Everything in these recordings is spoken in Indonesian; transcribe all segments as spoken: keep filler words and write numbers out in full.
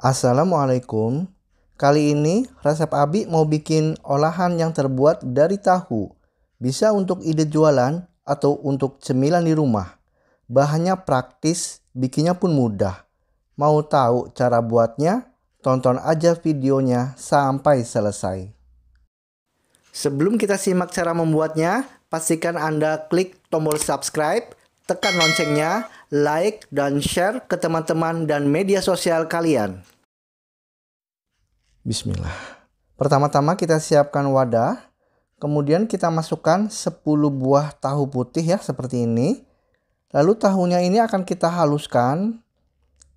Assalamualaikum. Kali ini Resep Abi mau bikin olahan yang terbuat dari tahu. Bisa untuk ide jualan atau untuk cemilan di rumah. Bahannya praktis, bikinnya pun mudah. Mau tahu cara buatnya? Tonton aja videonya sampai selesai. Sebelum kita simak cara membuatnya, pastikan Anda klik tombol subscribe, tekan loncengnya, like, dan share ke teman-teman dan media sosial kalian. Bismillah. Pertama-tama kita siapkan wadah. Kemudian kita masukkan sepuluh buah tahu putih ya, seperti ini. Lalu tahunya ini akan kita haluskan.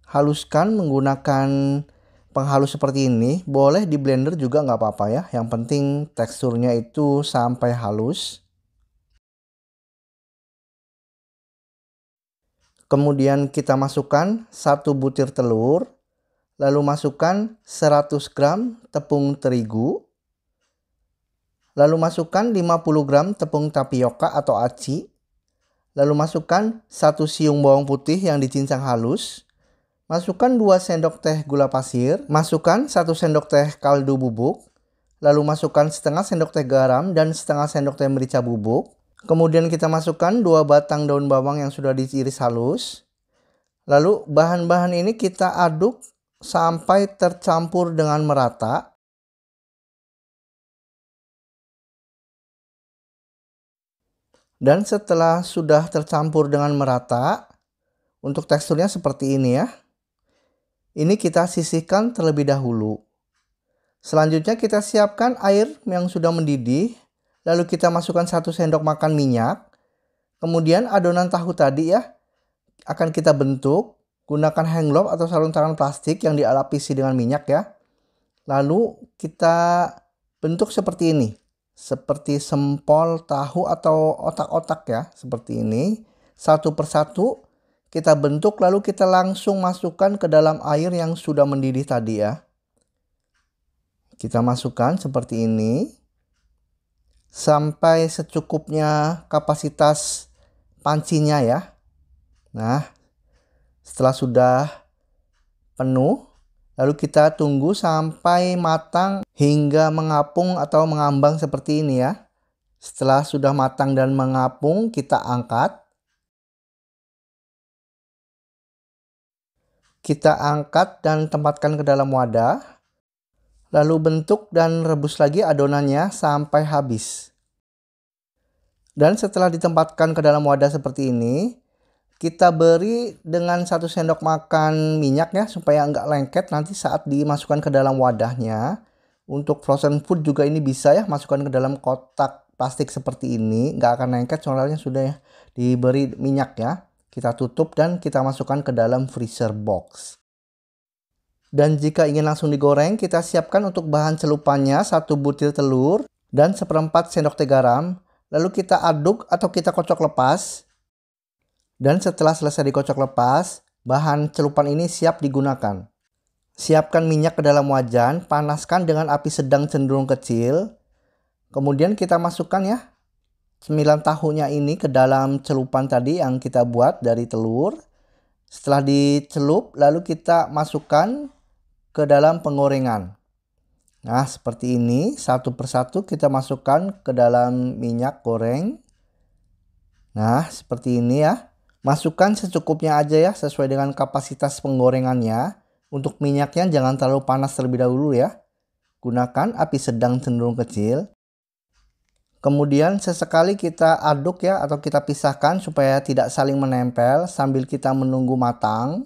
Haluskan menggunakan penghalus seperti ini. Boleh di blender juga nggak apa-apa ya. Yang penting teksturnya itu sampai halus. Kemudian kita masukkan satu butir telur, lalu masukkan seratus gram tepung terigu, lalu masukkan lima puluh gram tepung tapioka atau aci, lalu masukkan satu siung bawang putih yang dicincang halus, masukkan dua sendok teh gula pasir, masukkan satu sendok teh kaldu bubuk, lalu masukkan setengah sendok teh garam dan setengah sendok teh merica bubuk. Kemudian kita masukkan dua batang daun bawang yang sudah diiris halus. Lalu bahan-bahan ini kita aduk sampai tercampur dengan merata. Dan setelah sudah tercampur dengan merata, untuk teksturnya seperti ini ya. Ini kita sisihkan terlebih dahulu. Selanjutnya kita siapkan air yang sudah mendidih. Lalu kita masukkan satu sendok makan minyak. Kemudian adonan tahu tadi ya akan kita bentuk. Gunakan hangglove atau sarung tangan plastik yang dilapisi dengan minyak ya. Lalu kita bentuk seperti ini. Seperti sempol tahu atau otak-otak ya. Seperti ini. Satu persatu kita bentuk, lalu kita langsung masukkan ke dalam air yang sudah mendidih tadi ya. Kita masukkan seperti ini. Sampai secukupnya kapasitas pancinya ya. Nah, setelah sudah penuh, lalu kita tunggu sampai matang hingga mengapung atau mengambang seperti ini ya. Setelah sudah matang dan mengapung, kita angkat. Kita angkat dan tempatkan ke dalam wadah. Lalu bentuk dan rebus lagi adonannya sampai habis. Dan setelah ditempatkan ke dalam wadah seperti ini, kita beri dengan satu sendok makan minyaknya supaya nggak lengket nanti saat dimasukkan ke dalam wadahnya. Untuk frozen food juga ini bisa ya, masukkan ke dalam kotak plastik seperti ini. Nggak akan lengket soalnya sudah ya diberi minyak ya. Kita tutup dan kita masukkan ke dalam freezer box. Dan jika ingin langsung digoreng, kita siapkan untuk bahan celupannya satu butir telur dan seperempat sendok teh garam. Lalu kita aduk atau kita kocok lepas. Dan setelah selesai dikocok lepas, bahan celupan ini siap digunakan. Siapkan minyak ke dalam wajan, panaskan dengan api sedang cenderung kecil. Kemudian kita masukkan ya cemilan tahunya ini ke dalam celupan tadi yang kita buat dari telur. Setelah dicelup, lalu kita masukkan ke dalam penggorengan. Nah, seperti ini, satu persatu kita masukkan ke dalam minyak goreng. Nah, seperti ini ya. Masukkan secukupnya aja ya, sesuai dengan kapasitas penggorengannya. Untuk minyaknya jangan terlalu panas terlebih dahulu ya. Gunakan api sedang cenderung kecil. Kemudian sesekali kita aduk ya, atau kita pisahkan supaya tidak saling menempel sambil kita menunggu matang.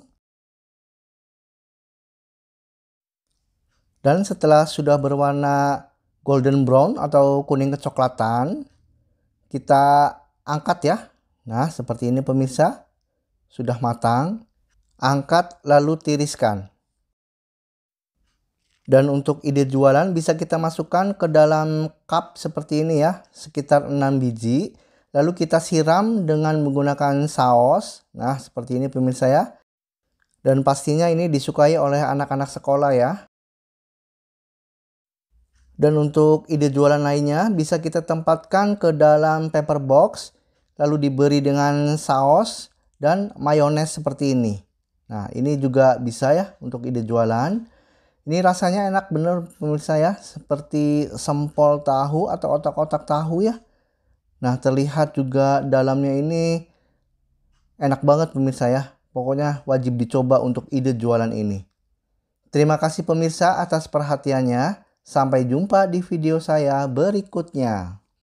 Dan setelah sudah berwarna golden brown atau kuning kecoklatan, kita angkat ya. Nah, seperti ini pemirsa. Sudah matang. Angkat lalu tiriskan. Dan untuk ide jualan bisa kita masukkan ke dalam cup seperti ini ya. Sekitar enam biji. Lalu kita siram dengan menggunakan saus. Nah, seperti ini pemirsa ya. Dan pastinya ini disukai oleh anak-anak sekolah ya. Dan untuk ide jualan lainnya bisa kita tempatkan ke dalam paper box, lalu diberi dengan saus dan mayones seperti ini. Nah, ini juga bisa ya untuk ide jualan. Ini rasanya enak bener pemirsa ya, seperti sempol tahu atau otak-otak tahu ya. Nah, terlihat juga dalamnya ini enak banget pemirsa ya. Pokoknya wajib dicoba untuk ide jualan ini. Terima kasih pemirsa atas perhatiannya. Sampai jumpa di video saya berikutnya.